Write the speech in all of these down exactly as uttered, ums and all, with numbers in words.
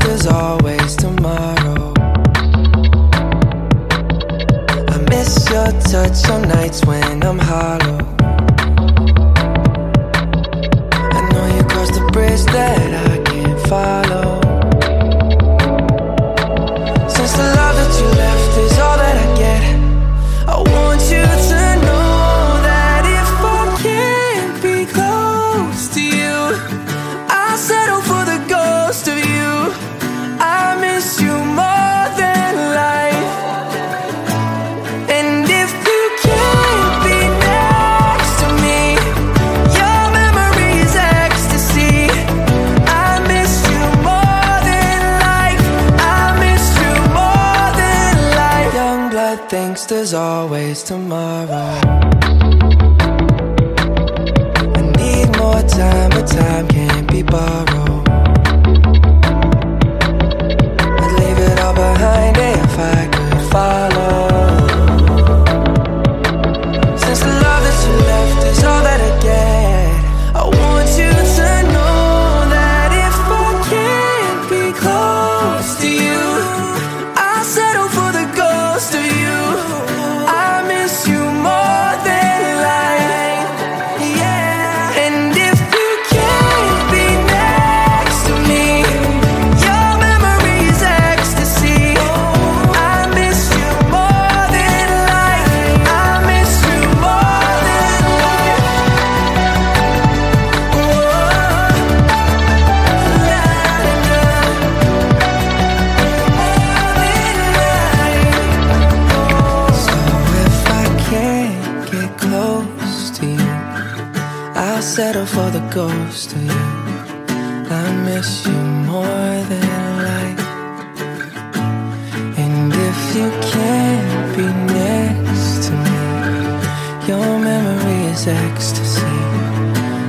next, there's always tomorrow. I miss your touch some nights when I'm hollow. I know you crossed the bridge that I can't follow. Since the love that you left is all that I get, I want you to know that if I can't be close to you, I'll settle for the ghost of you. I miss you more than life. And if you can't be next to me, your memory is ecstasy. I miss you more than life. I miss you more than life. Young blood thinks there's always tomorrow. I need more time, but time can't be borrowed. Behind it if I could follow. Since the love that you left is all that I get, I want you to know that if I can't be close to you, I'll settle for the ghost of you. I miss you more than life, yeah. And if you can't be next to me, I'll settle for the ghost of you. I miss you more than life. And if you can't be next to me, your memory is ecstasy.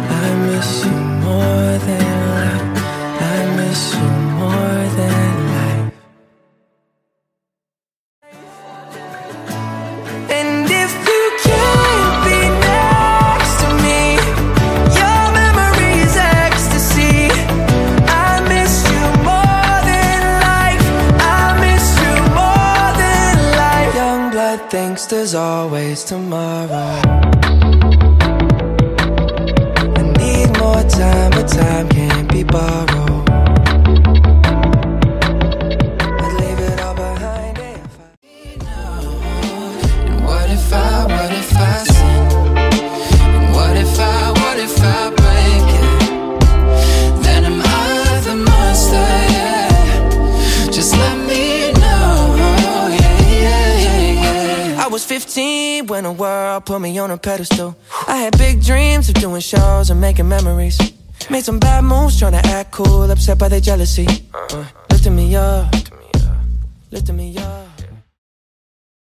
I miss you more than life. I miss you more than life. And if you can't be next to me, thinks there's always tomorrow. I need more time, but time can't be borrowed. I'd leave it all behind if I did know. And what if I, what if I sin? And what if I, what if I break it? Then am I the monster, yeah. Just let me know, yeah. I was fifteen when the world put me on a pedestal. I had big dreams of doing shows and making memories. Made some bad moves trying to act cool, upset by their jealousy. uh, Lifted me up, lifted me up.